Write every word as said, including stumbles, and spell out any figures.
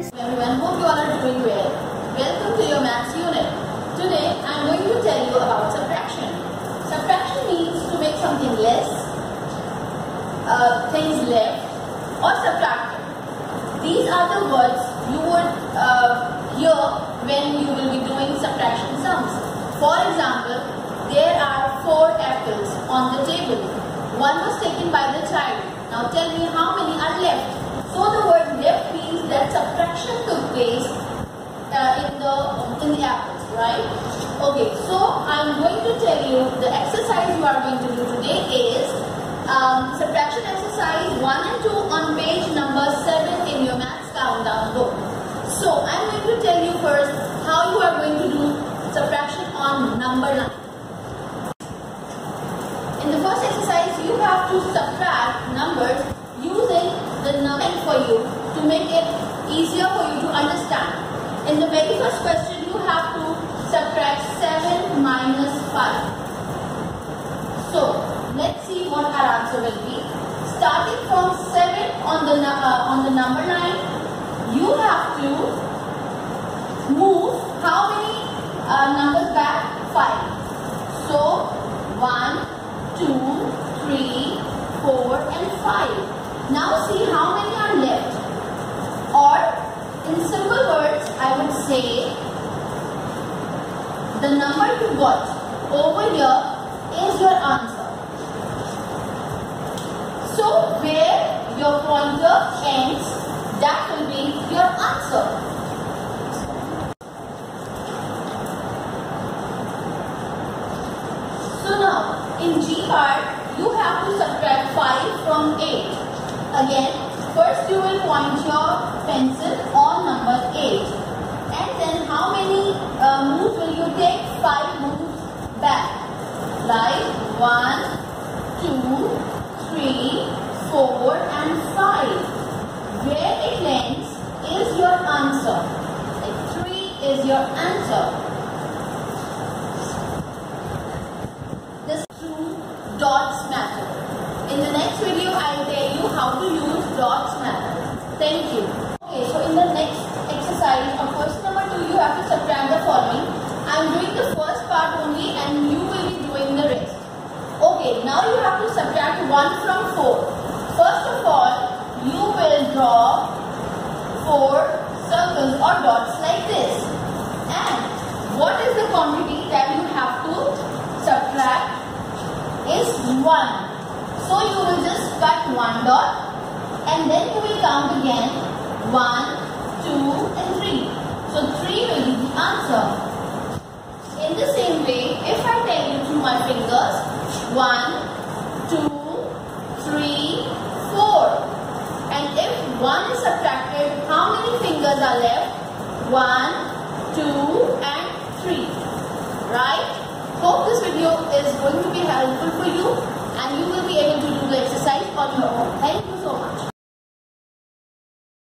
Everyone, hope you all are doing well. Welcome to your maths unit. Today I am going to tell you about subtraction. Subtraction means to make something less, uh, things left, or subtracted. These are the words you would uh, hear when you will be doing subtraction sums. For example, there are four apples on the table. One was taken by the child. Now tell me how many are left. So the word left means that subtraction took place uh, in the in the apples, right? Okay, so I'm going to tell you the exercise you are going to do today is um, subtraction exercise one and two on page number seven in your maths countdown book. So I'm going to tell you first how you are going to do subtraction on number nine. In the first exercise, you have to subtract numbers using the number for you to make it easier for you to understand. In the very first question, you have to subtract seven minus five. So let's see what our answer will be. Starting from seven on the uh, on the number nine, you have to move how many uh, numbers back? Five. So one, two, three, four, and five. Now see how many are left, or in simple words I would say the number you got over here is your answer. So where your pointer ends, that will be your answer. So now in G part you have to subtract five from eight. Again, first you will point your pencil on number eight, and then how many uh, moves will you take? Five moves back, right? One, two, three, four, and five. Where it ends is your answer. Like three is your answer. This two dots matter. In the next video, I will tell you how to use dots method. Thank you. Okay, so in the next exercise, on question number two, you have to subtract the following. I am doing the first part only and you will be doing the rest. Okay, now you have to subtract one from four. First of all, you will draw four circles or dots like this. And what is the quantity that you have to subtract? Is one. So you will just cut one dot and then you will count again one, two and three. So three will be the answer. In the same way, if I tell you through my fingers, one, two, three, four. And if one is subtracted, how many fingers are left? one, two and three. Right? Hope this video is going to be helpful for you. And you will be able to do the exercise on your own. Thank you so much.